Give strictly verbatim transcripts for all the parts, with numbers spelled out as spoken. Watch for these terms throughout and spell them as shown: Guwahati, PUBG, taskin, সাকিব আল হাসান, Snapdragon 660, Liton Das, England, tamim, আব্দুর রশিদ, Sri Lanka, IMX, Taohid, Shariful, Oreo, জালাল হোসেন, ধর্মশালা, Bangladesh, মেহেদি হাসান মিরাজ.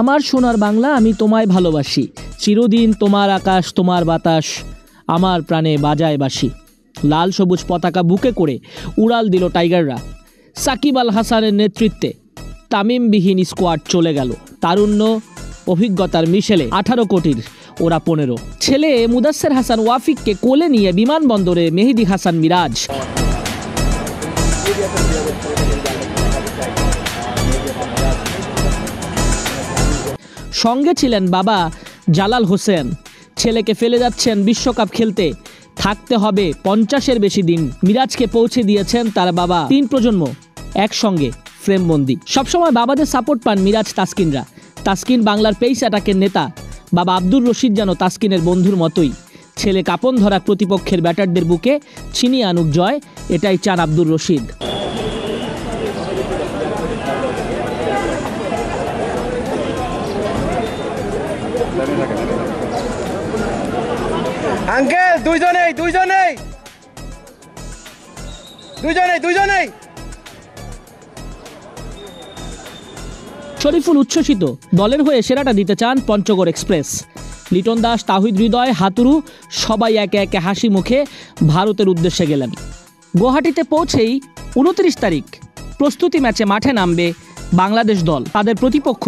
আমার সোনার বাংলা, আমি তোমায় ভালোবাসি, চিরদিন তোমার আকাশ তোমার বাতাস, আমার প্রাণে বাজায় বাসি। লাল সবুজ পতাকা বুকে করে উড়াল দিল টাইগাররা। সাকিব আল হাসানের নেতৃত্বে তামিমবিহীন স্কোয়াড চলে গেল। তারুণ্য অভিজ্ঞতার মিশেলে আঠারো কোটির ওরা পনেরো। ছেলে মুদাসের হাসান ওয়াফিককে কোলে নিয়ে বিমানবন্দরে মেহেদি হাসান মিরাজ। সঙ্গে ছিলেন বাবা জালাল হোসেন। ছেলেকে ফেলে যাচ্ছেন বিশ্বকাপ খেলতে, থাকতে হবে পঞ্চাশের বেশি দিন। মিরাজকে পৌঁছে দিয়েছেন তার বাবা। তিন প্রজন্ম একসঙ্গে ফ্রেমবন্দি। সবসময় বাবাদের সাপোর্ট পান মিরাজ তাসকিনরা। তাসকিন বাংলার পেস অ্যাটাকের নেতা। বাবা আব্দুর রশিদ যেন তাসকিনের বন্ধুর মতোই। ছেলে কাপন ধরা প্রতিপক্ষের ব্যাটারদের বুকে ছিনিয়ে আনুক জয়, এটাই চান আব্দুর রশিদ। আঙ্কেল দুইজনেই দুইজনেই দুইজনেই দুইজনেই শরীফুল উচ্ছ্বসিত। দলের হয়ে সেরাটা দিতে চান পঞ্চগড় এক্সপ্রেস। লিটন দাস, তাওহিদ, হৃদয়, হাতুরু সবাই একে একে হাসি মুখে ভারতের উদ্দেশ্যে গেলেন। গুয়াহাটিতে পৌঁছেই উনত্রিশ তারিখ প্রস্তুতি ম্যাচে মাঠে নামবে বাংলাদেশ দল। তাদের প্রতিপক্ষ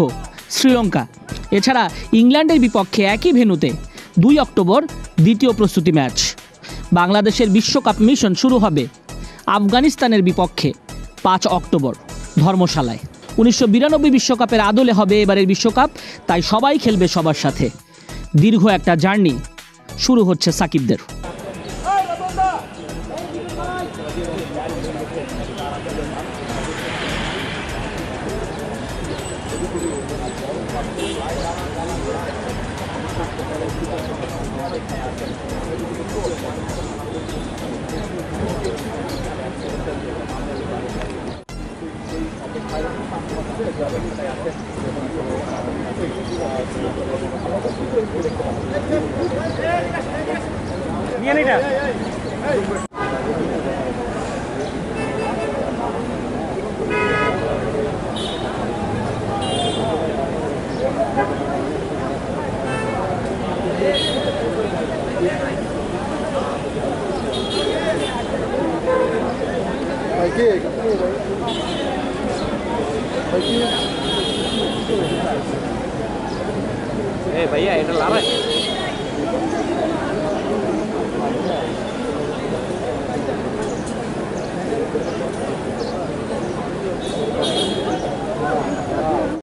শ্রীলঙ্কা। এছাড়া ইংল্যান্ডের বিপক্ষে একই ভেন্যুতে দুই অক্টোবর দ্বিতীয় প্রস্তুতি ম্যাচ। বাংলাদেশের বিশ্বকাপ মিশন শুরু হবে আফগানিস্তানের বিপক্ষে পাঁচ অক্টোবর ধর্মশালায়। উনিশশো বিরানব্বই বিশ্বকাপের আদলে হবে এবারের বিশ্বকাপ, তাই সবাই খেলবে সবার সাথে। দীর্ঘ একটা জার্নি শুরু হচ্ছে সাকিবদের। Hey, bhaiya, it's a lot.